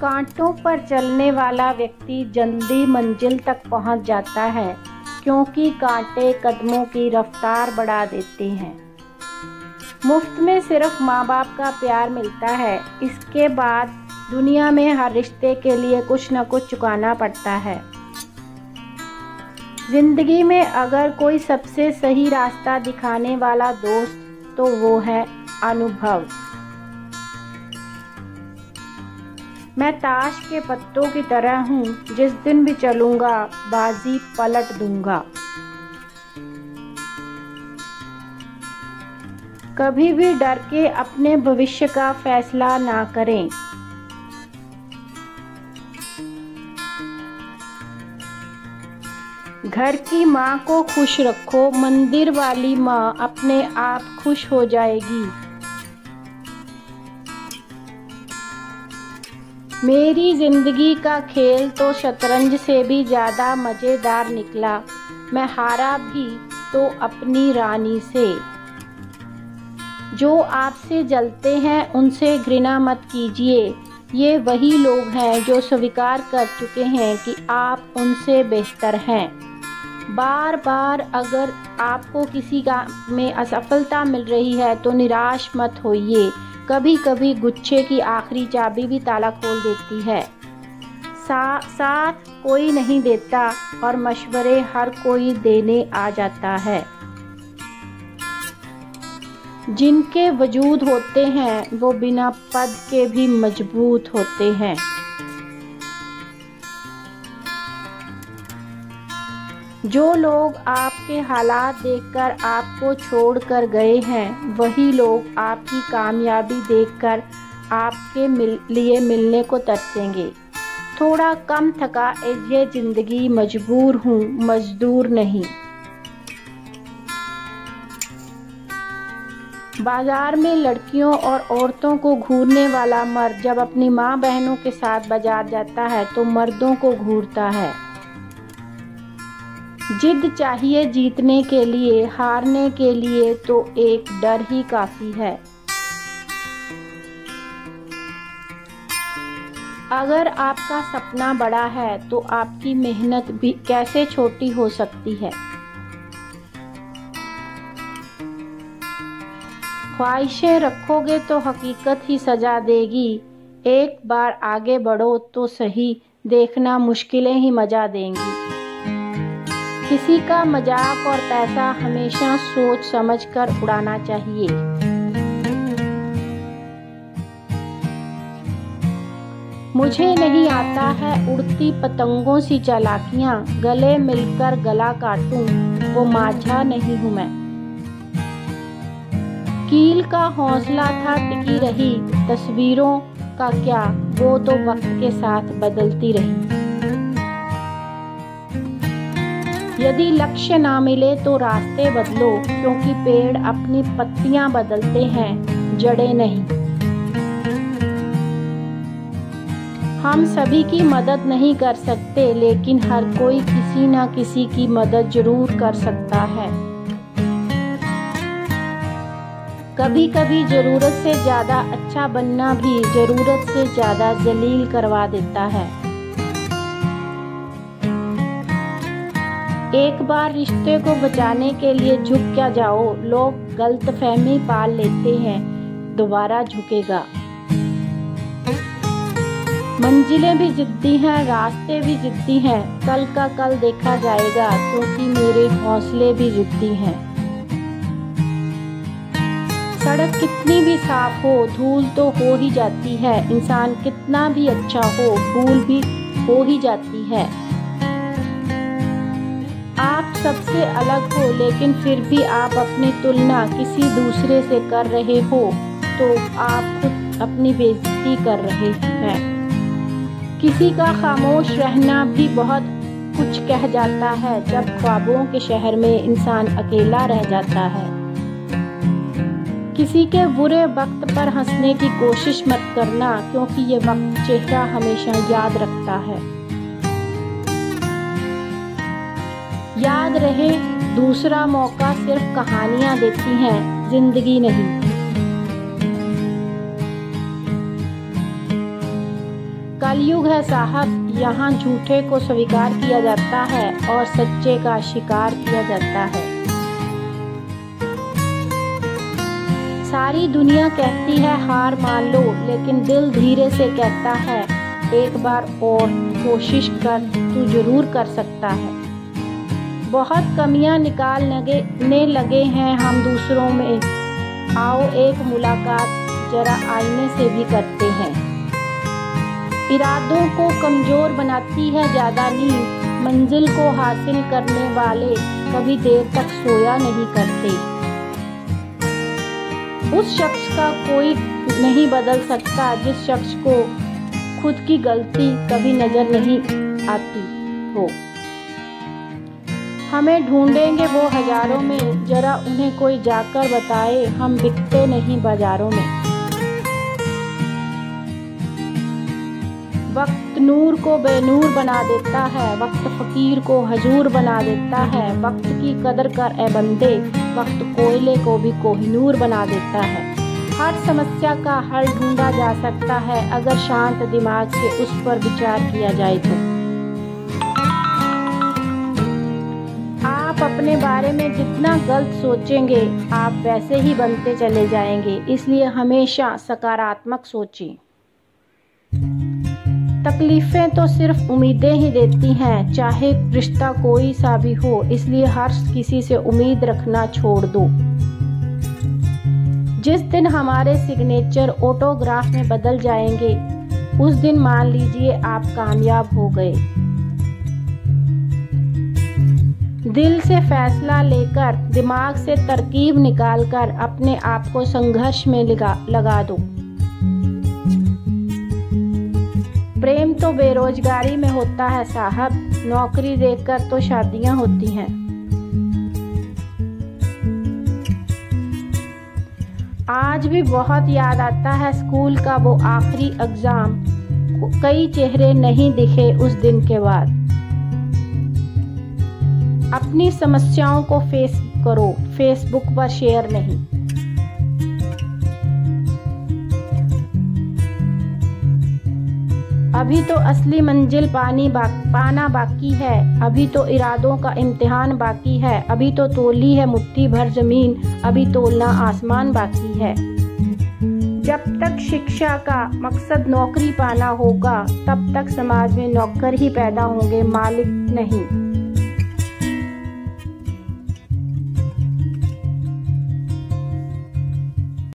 कांटों पर चलने वाला व्यक्ति जल्दी मंजिल तक पहुंच जाता है क्योंकि कांटे कदमों की रफ्तार बढ़ा देते हैं। मुफ्त में सिर्फ माँ बाप का प्यार मिलता है, इसके बाद दुनिया में हर रिश्ते के लिए कुछ न कुछ चुकाना पड़ता है। ज़िंदगी में अगर कोई सबसे सही रास्ता दिखाने वाला दोस्त तो वो है अनुभव। मैं ताश के पत्तों की तरह हूँ, जिस दिन भी चलूँगा बाजी पलट दूँगा। कभी भी डर के अपने भविष्य का फैसला ना करें। घर की माँ को खुश रखो, मंदिर वाली माँ अपने आप खुश हो जाएगी। मेरी जिंदगी का खेल तो शतरंज से भी ज़्यादा मज़ेदार निकला। मैं हारा भी तो अपनी रानी से। जो आपसे जलते हैं उनसे घृणा मत कीजिए, ये वही लोग हैं जो स्वीकार कर चुके हैं कि आप उनसे बेहतर हैं। बार बार अगर आपको किसी काम में असफलता मिल रही है तो निराश मत होइए। कभी कभी गुच्छे की आखिरी चाबी भी ताला खोल देती है। साथ कोई नहीं देता और मशवरे हर कोई देने आ जाता है। जिनके वजूद होते हैं वो बिना पद के भी मजबूत होते हैं। जो लोग आपके हालात देखकर आपको छोड़कर गए हैं वही लोग आपकी कामयाबी देखकर आपके लिए मिलने को तरसेंगे। थोड़ा कम थका ये ज़िंदगी, मजबूर हूँ मजदूर नहीं। बाज़ार में लड़कियों और औरतों को घूरने वाला मर्द जब अपनी माँ बहनों के साथ बाजार जाता है तो मर्दों को घूरता है। जिद चाहिए जीतने के लिए, हारने के लिए तो एक डर ही काफ़ी है। अगर आपका सपना बड़ा है तो आपकी मेहनत भी कैसे छोटी हो सकती है। ख्वाहिशें रखोगे तो हकीकत ही सजा देगी। एक बार आगे बढ़ो तो सही, देखना मुश्किलें ही मजा देंगी। किसी का मजाक और पैसा हमेशा सोच समझ कर उड़ाना चाहिए। मुझे नहीं आता है उड़ती पतंगों सी चालाकियाँ, गले मिलकर गला काटूं वो माझा नहीं हूँ मैं। कील का हौसला था टिकी रही, तस्वीरों का क्या वो तो वक्त के साथ बदलती रही। यदि लक्ष्य ना मिले तो रास्ते बदलो, क्योंकि पेड़ अपनी पत्तियां बदलते हैं, जड़ें नहीं। हम सभी की मदद नहीं कर सकते, लेकिन हर कोई किसी ना किसी की मदद जरूर कर सकता है। कभी कभी ज़रूरत से ज़्यादा अच्छा बनना भी ज़रूरत से ज़्यादा जलील करवा देता है। एक बार रिश्ते को बचाने के लिए झुक क्या जाओ, लोग गलतफहमी पाल लेते हैं, दोबारा झुकेगा। मंजिलें भी जिद्दी हैं, रास्ते भी जिद्दी हैं, कल का कल देखा जाएगा क्योंकि मेरे हौसले भी जिद्दी हैं। सड़क कितनी भी साफ हो धूल तो हो ही जाती है, इंसान कितना भी अच्छा हो भूल भी हो ही जाती है। आप सबसे अलग हो लेकिन फिर भी आप अपनी तुलना किसी दूसरे से कर रहे हो तो आप खुद अपनी बेइज्जती कर रहे हैं। किसी का खामोश रहना भी बहुत कुछ कह जाता है, जब ख्वाबों के शहर में इंसान अकेला रह जाता है। किसी के बुरे वक्त पर हंसने की कोशिश मत करना, क्योंकि ये वक्त चेहरा हमेशा याद रखता है। याद रहे, दूसरा मौका सिर्फ कहानियां देती हैं, जिंदगी नहीं। कलयुग है साहब, यहाँ झूठे को स्वीकार किया जाता है और सच्चे का शिकार किया जाता है। सारी दुनिया कहती है हार मान लो, लेकिन दिल धीरे से कहता है एक बार और कोशिश कर, तू जरूर कर सकता है। बहुत कमियां निकालने लगे हैं हम दूसरों में, आओ एक मुलाकात जरा आईने से भी करते हैं। इरादों को कमज़ोर बनाती है ज़्यादा नींद, मंजिल को हासिल करने वाले कभी देर तक सोया नहीं करते। उस शख्स का कोई नहीं बदल सकता जिस शख्स को खुद की गलती कभी नज़र नहीं आती हो। हमें ढूंढेंगे वो हज़ारों में, जरा उन्हें कोई जाकर बताए हम बिकते नहीं बाज़ारों में। वक्त नूर को बेनूर बना देता है, वक्त फ़कीर को हजूर बना देता है। वक्त की कदर कर ए बंदे, वक्त कोयले को भी कोहिनूर बना देता है। हर समस्या का हल ढूंढा जा सकता है अगर शांत दिमाग से उस पर विचार किया जाए तो। आप अपने बारे में जितना गलत सोचेंगे आप वैसे ही बनते चले जाएंगे, इसलिए हमेशा सकारात्मक सोचें। तकलीफ़ें तो सिर्फ उम्मीदें ही देती हैं, चाहे रिश्ता कोई सा भी हो, इसलिए हर किसी से उम्मीद रखना छोड़ दो। जिस दिन हमारे सिग्नेचर ऑटोग्राफ में बदल जाएंगे, उस दिन मान लीजिए आप कामयाब हो गए। दिल से फैसला लेकर, दिमाग से तरकीब निकालकर अपने आप को संघर्ष में लगा दो। प्रेम तो बेरोजगारी में होता है साहब, नौकरी देखकर तो शादियां होती हैं। आज भी बहुत याद आता है स्कूल का वो आखिरी एग्जाम, कई चेहरे नहीं दिखे उस दिन के बाद। अपनी समस्याओं को फेस करो, फेसबुक पर शेयर नहीं। अभी तो असली मंजिल पाना बाकी है, अभी तो इरादों का इम्तिहान बाकी है, अभी तो तोली है मुट्ठी भर ज़मीन, अभी तोलना आसमान बाकी है। जब तक शिक्षा का मकसद नौकरी पाना होगा, तब तक समाज में नौकर ही पैदा होंगे, मालिक नहीं।